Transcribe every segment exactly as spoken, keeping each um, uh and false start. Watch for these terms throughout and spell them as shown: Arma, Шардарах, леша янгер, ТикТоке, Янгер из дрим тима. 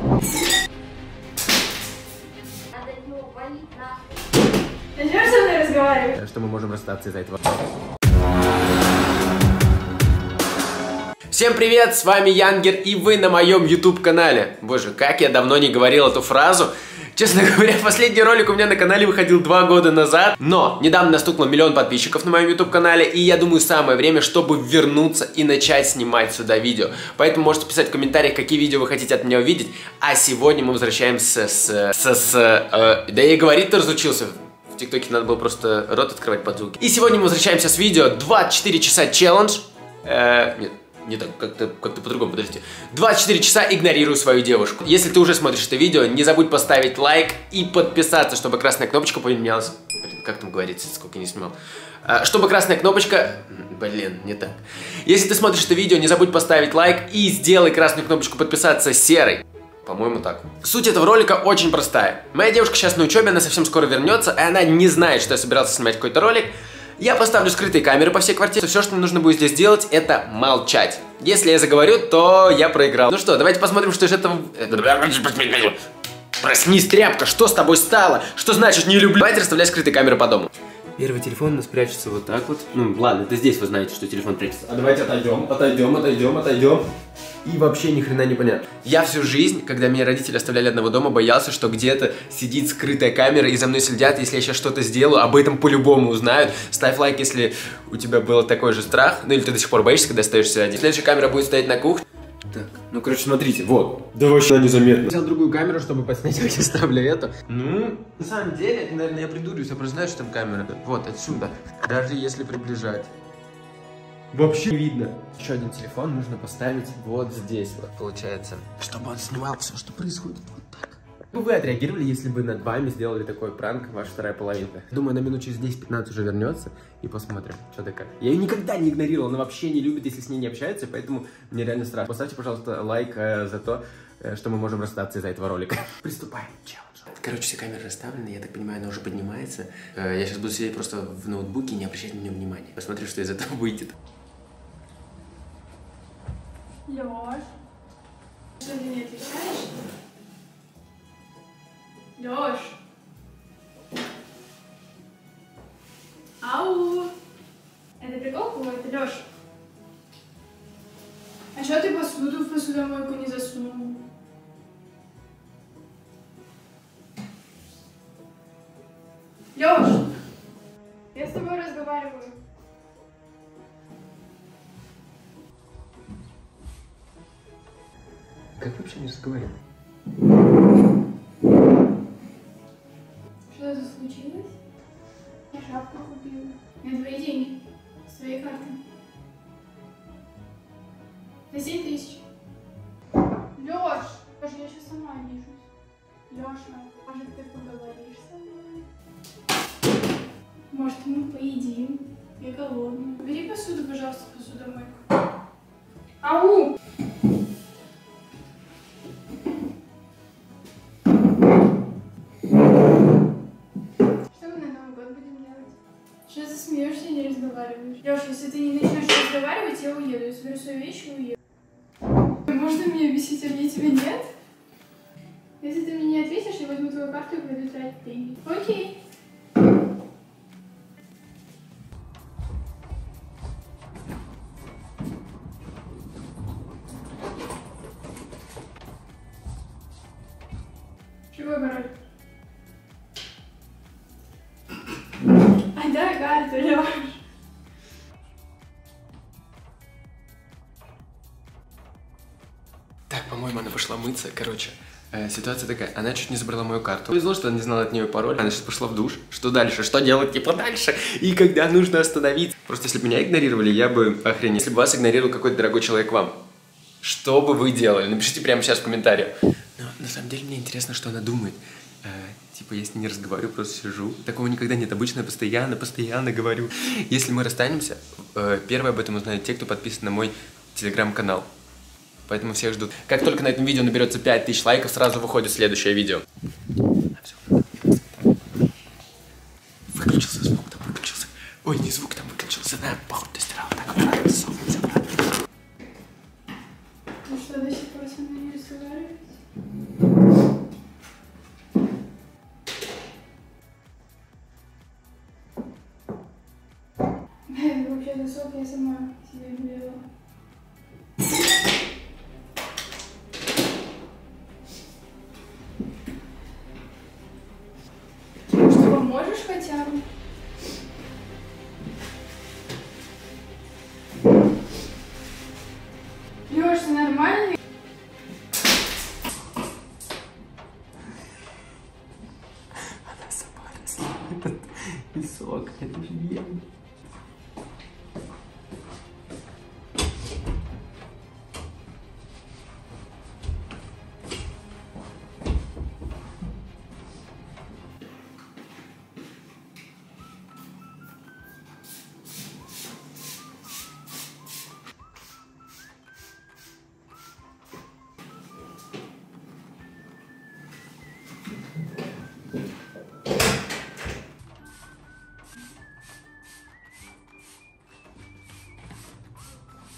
Ты начнешь со мной разговаривать? Что мы можем расстаться из-за этого. Всем привет, с вами Янгер, и вы на моем YouTube канале. Боже, как я давно не говорил эту фразу. Честно говоря, последний ролик у меня на канале выходил два года назад, но недавно наступило миллион подписчиков на моем YouTube канале, и я думаю, самое время, чтобы вернуться и начать снимать сюда видео. Поэтому можете писать в комментариях, какие видео вы хотите от меня увидеть. А сегодня мы возвращаемся с... с... с... Э, да я и говорить-то разучился. В ТикТоке надо было просто рот открывать под звуки. И сегодня мы возвращаемся с видео двадцать четыре часа челлендж. Э, нет. Не так, как-то как-то по-другому, подождите. двадцать четыре часа игнорирую свою девушку. Если ты уже смотришь это видео, не забудь поставить лайк и подписаться, чтобы красная кнопочка поменялась. Блин, как там говорится, сколько я не снимал. А, чтобы красная кнопочка... Блин, не так. Если ты смотришь это видео, не забудь поставить лайк и сделай красную кнопочку подписаться серой. По-моему, так. Суть этого ролика очень простая. Моя девушка сейчас на учебе, она совсем скоро вернется, и она не знает, что я собирался снимать какой-то ролик. Я поставлю скрытые камеры по всей квартире. Все, что мне нужно будет здесь делать, это молчать. Если я заговорю, то я проиграл. Ну что, давайте посмотрим, что из этого... Проснись, тряпка, что с тобой стало? Что значит не люблю? Давайте расставлять скрытые камеры по дому. Первый телефон у нас прячется вот так вот. Ну ладно, это здесь вы знаете, что телефон прячется. А давайте отойдем, отойдем, отойдем, отойдем. И вообще ни хрена не понятно. Я всю жизнь, когда меня родители оставляли одного дома, боялся, что где-то сидит скрытая камера и за мной следят. Если я сейчас что-то сделаю, об этом по-любому узнают. Ставь лайк, если у тебя был такой же страх. Ну или ты до сих пор боишься, когда остаешься один. Следующая камера будет стоять на кухне. Так, ну короче, смотрите, вот. Да вообще незаметно. Взял другую камеру, чтобы подснять, как я ставлю эту. Ну, на самом деле, это, наверное, я придурюсь, я просто знаю, что там камера. Вот, отсюда. Даже если приближать. Вообще не видно. Еще один телефон нужно поставить вот здесь вот, получается. Чтобы он снимал все, что происходит вот так. Как бы вы отреагировали, если бы над вами сделали такой пранк, ваша вторая половинка? Думаю, на минут через десять-пятнадцать уже вернется и посмотрим, что да как. Я ее никогда не игнорировал, она вообще не любит, если с ней не общается, поэтому мне реально страшно. Поставьте, пожалуйста, лайк э, за то, э, что мы можем расстаться из-за этого ролика. Приступаем к челленджу. Короче, все камеры расставлены, я так понимаю, она уже поднимается. Э, я сейчас буду сидеть просто в ноутбуке и не обращать на нее внимания. Посмотрим, что из этого выйдет. Леш, что ты не отвечаешь? Леш! Ау! Это прикол какой-то, Леш? А что ты посуду в посудомойку не засунул? Леш! Я с тобой разговариваю. Как вообще не разговариваем? Что-то случилось? Я шапку купила. На твои деньги. С твоей карты. На семь тысяч. Леш! Паша, я сейчас сама обижусь. Леша, может, ты поговоришь со мной? Может, мы поедим? Я голодная. Бери посуду, пожалуйста, посудомойку. Ау! Леша, если ты не начнешь разговаривать, я уеду. Я соберу свои вещи и уеду. Можно мне объяснить, а мне тебя нет? Если ты мне не ответишь, я возьму твою карту и пойду тратить деньги. Окей. Чего пароль? Отдай карту, Леша. По-моему, она пошла мыться. Короче, э, ситуация такая. Она чуть не забрала мою карту. Повезло, что она не знала от нее пароль. Она сейчас пошла в душ. Что дальше? Что делать? Типа дальше? И когда нужно остановиться? Просто если бы меня игнорировали, я бы охренел. Если бы вас игнорировал какой-то дорогой человек вам, что бы вы делали? Напишите прямо сейчас в комментариях. Но на самом деле мне интересно, что она думает. Э, типа, я с ней не разговариваю, просто сижу. Такого никогда нет. Обычно я постоянно, постоянно говорю. Если мы расстанемся, э, первые об этом узнают те, кто подписан на мой телеграм-канал. Поэтому всех ждут. Как только на этом видео наберется пять тысяч лайков, сразу выходит следующее видео. Выключился звук, там выключился. Ой, не звук там выключился, да, походу ты стирал. Так, обратно, солнце, обратно. Ну что, до сих пор со мной не разговариваете? Вообще-то сок я сама себе выбирала. Что, поможешь хотя бы? Лёш, ты нормальный? Она сама росла этот песок, это же янгер.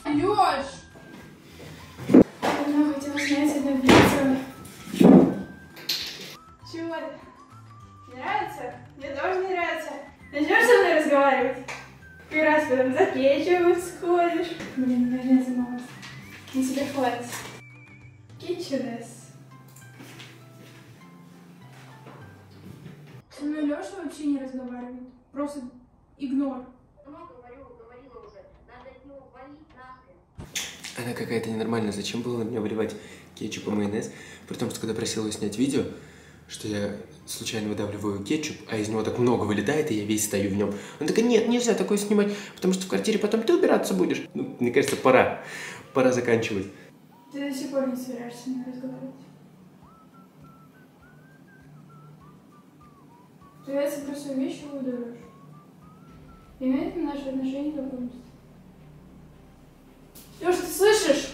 Лёш! Давно хотела снять это видео. Чего? Нравится? Мне тоже не нравится. Начнёшь со мной разговаривать? Как раз потом за кетчупом сходишь. Блин, наверное, мало. На тебя хватит. Кетчерес. Со мной Лёша вообще не разговаривает. Просто игнор. Она какая-то ненормальная. Зачем было на меня выливать кетчуп и майонез? При том, что когда просила ее снять видео, что я случайно выдавливаю кетчуп, а из него так много вылетает, и я весь стою в нем. Она такая: нет, нельзя такое снимать, потому что в квартире потом ты убираться будешь. Ну, мне кажется, пора. Пора заканчивать. Ты до сих пор не собираешься с ней разговаривать. Ты это просто вещи выдаешь. Имеет ли наши отношения какое-нибудь? Лёш, ты слышишь?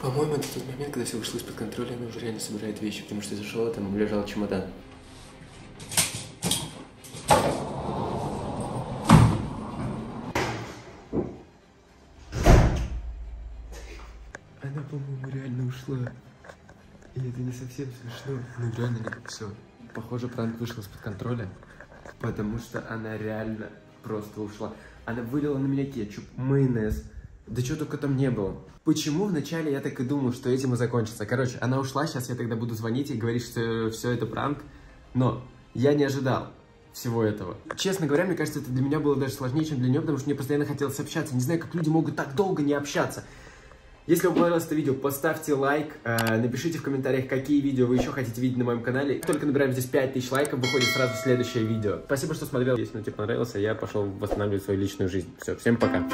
По-моему, это тот момент, когда все вышло из-под контроля, она уже реально собирает вещи, потому что я зашел, а там лежал чемодан. Она, по-моему, реально ушла. И это не совсем смешно. Ну реально не все. Похоже, пранк вышел из-под контроля. Потому что она реально просто ушла. Она вылила на меня кетчуп, майонез. Да чего только там не было. Почему вначале я так и думал, что этим и закончится? Короче, она ушла, сейчас я тогда буду звонить и говорить, что все это пранк. Но я не ожидал всего этого. Честно говоря, мне кажется, это для меня было даже сложнее, чем для нее, потому что мне постоянно хотелось общаться. Не знаю, как люди могут так долго не общаться. Если вам понравилось это видео, поставьте лайк, э, напишите в комментариях, какие видео вы еще хотите видеть на моем канале. Как только набираем здесь пять тысяч лайков, выходит сразу следующее видео. Спасибо, что смотрел. Если оно тебе понравилось, я пошел восстанавливать свою личную жизнь. Все, всем пока.